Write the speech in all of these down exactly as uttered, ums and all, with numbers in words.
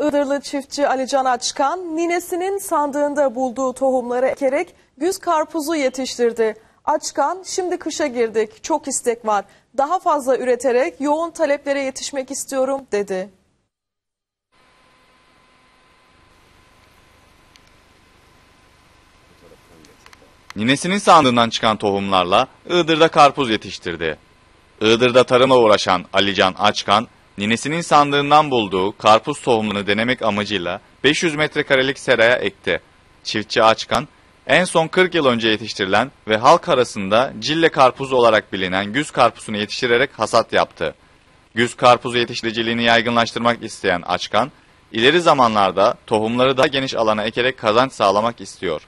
Iğdırlı çiftçi Alican Açkan, ninesinin sandığında bulduğu tohumları ekerek güz karpuzu yetiştirdi. Açkan, şimdi kışa girdik, çok istek var. Daha fazla üreterek yoğun taleplere yetişmek istiyorum dedi. Ninesinin sandığından çıkan tohumlarla Iğdır'da karpuz yetiştirdi. Iğdır'da tarımla uğraşan Alican Açkan, ninesinin sandığından bulduğu karpuz tohumunu denemek amacıyla beş yüz metrekarelik seraya ekti. Çiftçi Açkan, en son kırk yıl önce yetiştirilen ve halk arasında cille karpuz olarak bilinen güz karpuzunu yetiştirerek hasat yaptı. Güz karpuzu yetiştiriciliğini yaygınlaştırmak isteyen Açkan, ileri zamanlarda tohumları daha geniş alana ekerek kazanç sağlamak istiyor.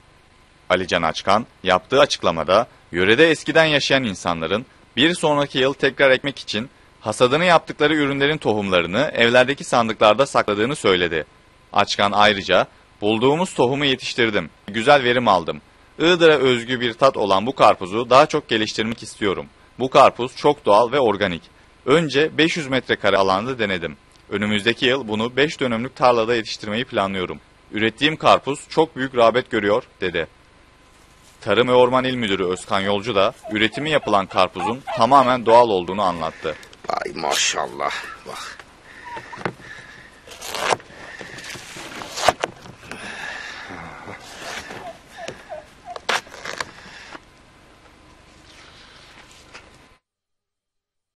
Alican Açkan, yaptığı açıklamada, yörede eskiden yaşayan insanların bir sonraki yıl tekrar ekmek için hasadını yaptıkları ürünlerin tohumlarını evlerdeki sandıklarda sakladığını söyledi. Açkan ayrıca, "Bulduğumuz tohumu yetiştirdim, güzel verim aldım. Iğdır'a özgü bir tat olan bu karpuzu daha çok geliştirmek istiyorum. Bu karpuz çok doğal ve organik. Önce beş yüz metrekare alanda denedim. Önümüzdeki yıl bunu beş dönümlük tarlada yetiştirmeyi planlıyorum. Ürettiğim karpuz çok büyük rağbet görüyor" dedi. Tarım ve Orman İl Müdürü Özkan Yolcu da üretimi yapılan karpuzun tamamen doğal olduğunu anlattı. Ay maşallah, bak.